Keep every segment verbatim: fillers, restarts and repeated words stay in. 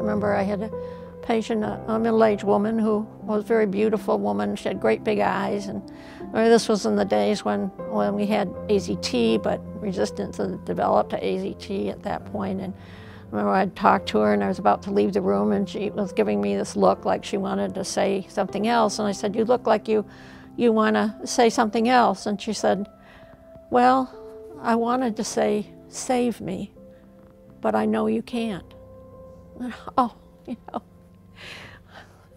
I remember I had a patient, a, a middle-aged woman who was a very beautiful woman. She had great big eyes, and I mean, this was in the days when, when we had A Z T, but resistance had developed to A Z T at that point. And I remember I'd talked to her and I was about to leave the room, and she was giving me this look like she wanted to say something else. And I said, "You look like you, you want to say something else." And she said, "Well, I wanted to say, save me, but I know you can't." And, oh, you know,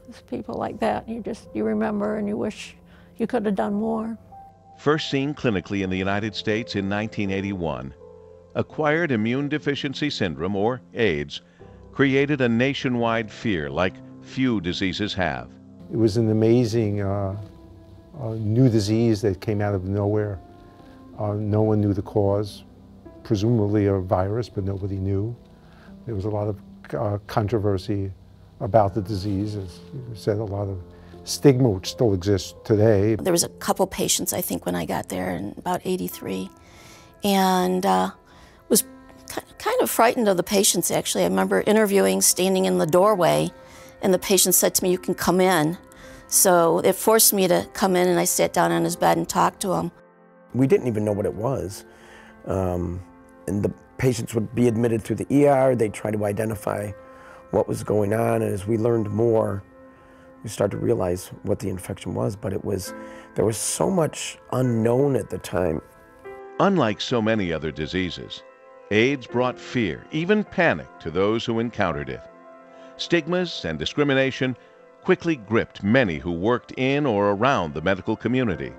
there's people like that. You just, you remember and you wish you could have done more. First seen clinically in the United States in nineteen eighty-one, acquired immune deficiency syndrome, or AIDS, created a nationwide fear like few diseases have. It was an amazing uh, uh, new disease that came out of nowhere. Uh, no one knew the cause, presumably a virus, but nobody knew. There was a lot of uh, controversy about the disease. As you said, a lot of stigma, which still exists today. There was a couple patients, I think, when I got there in about eighty-three, and uh, was kind of frightened of the patients, actually. I remember interviewing, standing in the doorway, and the patient said to me, "You can come in." So it forced me to come in, and I sat down on his bed and talked to him. We didn't even know what it was. Um, and the patients would be admitted to the E R. They'd try to identify what was going on. And as we learned more, we started to realize what the infection was. But it was, there was so much unknown at the time. Unlike so many other diseases, AIDS brought fear, even panic, to those who encountered it. Stigmas and discrimination quickly gripped many who worked in or around the medical community.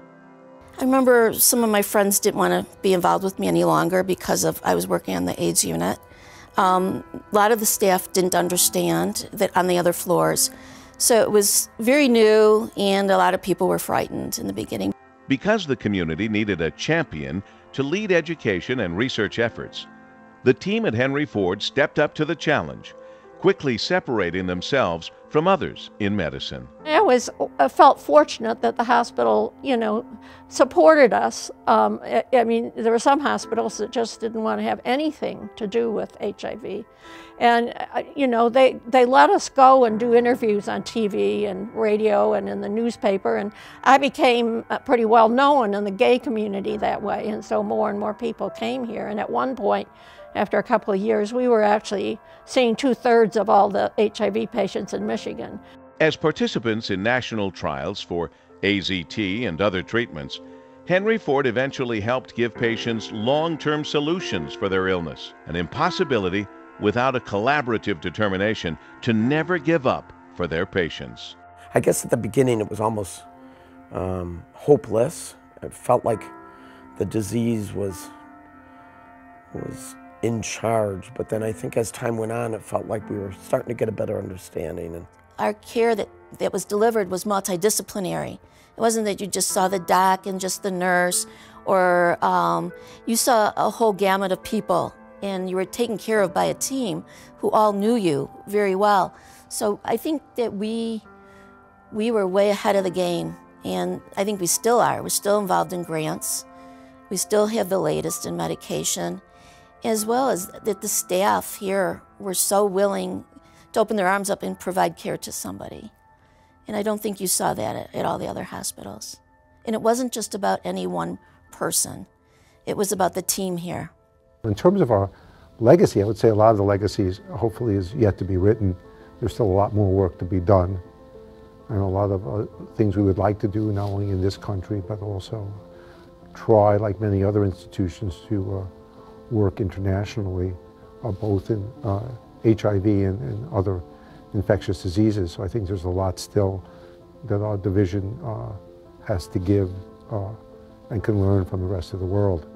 I remember some of my friends didn't want to be involved with me any longer because of I was working on the AIDS unit. Um, a lot of the staff didn't understand that on the other floors. So it was very new, and a lot of people were frightened in the beginning. Because the community needed a champion to lead education and research efforts, the team at Henry Ford stepped up to the challenge, quickly separating themselves from others in medicine. I always felt fortunate that the hospital, you know, supported us. Um, I, I mean, there were some hospitals that just didn't want to have anything to do with H I V. And, uh, you know, they, they let us go and do interviews on T V and radio and in the newspaper. And I became pretty well known in the gay community that way. And so more and more people came here. And at one point, after a couple of years, we were actually seeing two-thirds of all the H I V patients in Michigan. As participants in national trials for A Z T and other treatments, Henry Ford eventually helped give patients long-term solutions for their illness, an impossibility without a collaborative determination to never give up for their patients. I guess at the beginning it was almost um, hopeless. It felt like the disease was, was in charge, but then I think as time went on, it felt like we were starting to get a better understanding. And our care that, that was delivered was multidisciplinary. It wasn't that you just saw the doc and just the nurse, or um, you saw a whole gamut of people, and you were taken care of by a team who all knew you very well. So I think that we, we were way ahead of the game, and I think we still are. We're still involved in grants. We still have the latest in medication, as well as that the staff here were so willing to open their arms up and provide care to somebody. And I don't think you saw that at, at all the other hospitals. And it wasn't just about any one person. It was about the team here. In terms of our legacy, I would say a lot of the legacies hopefully is yet to be written. There's still a lot more work to be done, and a lot of uh, things we would like to do, not only in this country, but also try, like many other institutions, to uh, work internationally, uh, both in uh, H I V and, and other infectious diseases. So I think there's a lot still that our division uh, has to give uh, and can learn from the rest of the world.